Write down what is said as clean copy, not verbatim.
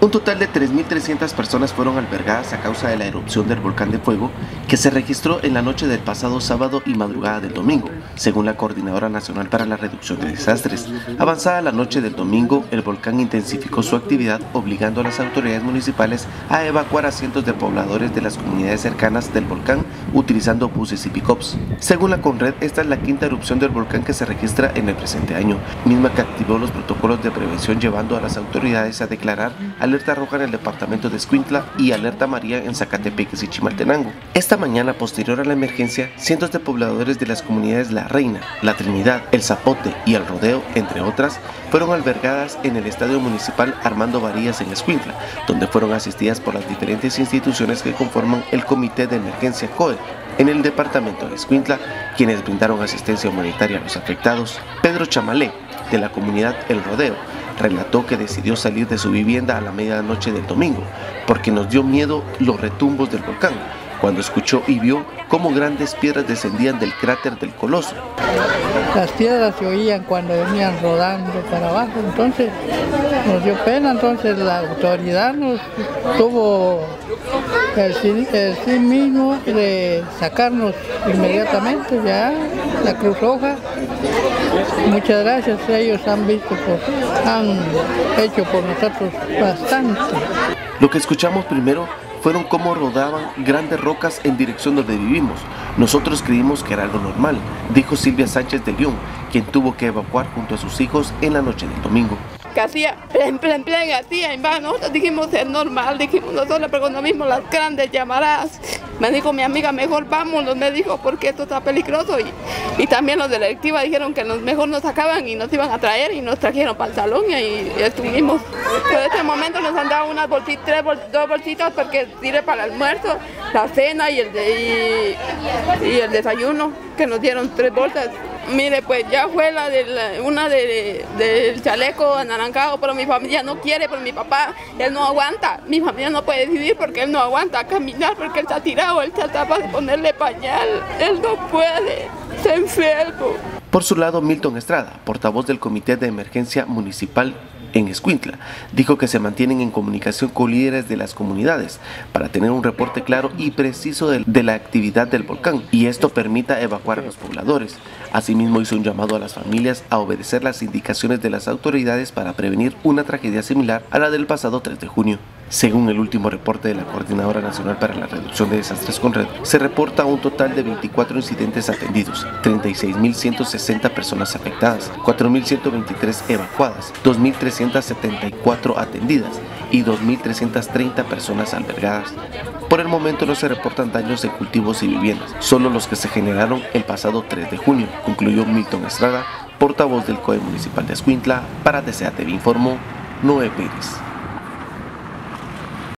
Un total de 3.300 personas fueron albergadas a causa de la erupción del Volcán de Fuego que se registró en la noche del pasado sábado y madrugada del domingo, según la Coordinadora Nacional para la Reducción de Desastres. Avanzada la noche del domingo, el volcán intensificó su actividad, obligando a las autoridades municipales a evacuar a cientos de pobladores de las comunidades cercanas del volcán utilizando buses y pick-ups. Según la Conred, esta es la quinta erupción del volcán que se registra en el presente año, misma que activó los protocolos de prevención, llevando a las autoridades a declarar alerta roja en el departamento de Escuintla y alerta amarilla en Sacatepéquez y Chimaltenango. Esta mañana, posterior a la emergencia, cientos de pobladores de las comunidades La Reina, La Trinidad, El Zapote y El Rodeo, entre otras, fueron albergadas en el Estadio Municipal Armando Barillas en Escuintla, donde fueron asistidas por las diferentes instituciones que conforman el Comité de Emergencia COE en el departamento de Escuintla, quienes brindaron asistencia humanitaria a los afectados. Pedro Chamalé, de la comunidad El Rodeo, relató que decidió salir de su vivienda a la medianoche del domingo porque nos dio miedo los retumbos del volcán, cuando escuchó y vio cómo grandes piedras descendían del cráter del Coloso. Las piedras se oían cuando venían rodando para abajo, entonces nos dio pena, entonces la autoridad nos tuvo el sí mismo de sacarnos inmediatamente ya la Cruz Roja. Muchas gracias, ellos han visto, han hecho por nosotros bastante. Lo que escuchamos primero fueron cómo rodaban grandes rocas en dirección donde vivimos. Nosotros creímos que era algo normal, dijo Silvia Sánchez de León, quien tuvo que evacuar junto a sus hijos en la noche del domingo. Hacía, en vano, nosotros dijimos es normal, dijimos nosotros, pero cuando mismo las grandes llamaradas, me dijo mi amiga, mejor vámonos, me dijo, porque esto está peligroso, y también los de la directiva dijeron que mejor nos sacaban y nos iban a traer, y nos trajeron para el salón, y estuvimos. Pero en este momento nos han dado unas bolsitas, dos bolsitas, porque sirve para el almuerzo, la cena y el desayuno, que nos dieron tres bolsas. Mire, pues ya fue del chaleco anaranjado, pero mi familia no quiere, pero mi papá, él no aguanta. Mi familia no puede decidir porque él no aguanta caminar, porque él está tirado, él está para ponerle pañal, él no puede, está enfermo. Por su lado, Milton Estrada, portavoz del Comité de Emergencia Municipal en Escuintla, dijo que se mantienen en comunicación con líderes de las comunidades para tener un reporte claro y preciso de la actividad del volcán, y esto permita evacuar a los pobladores. Asimismo, hizo un llamado a las familias a obedecer las indicaciones de las autoridades para prevenir una tragedia similar a la del pasado 3 de junio. Según el último reporte de la Coordinadora Nacional para la Reducción de Desastres Conred, se reporta un total de 24 incidentes atendidos, 36.160 personas afectadas, 4.123 evacuadas, 2.374 atendidas y 2.330 personas albergadas. Por el momento no se reportan daños en cultivos y viviendas, solo los que se generaron el pasado 3 de junio, concluyó Milton Estrada, portavoz del COE Municipal de Escuintla. Para DCA TV informó NOÉ Pérez.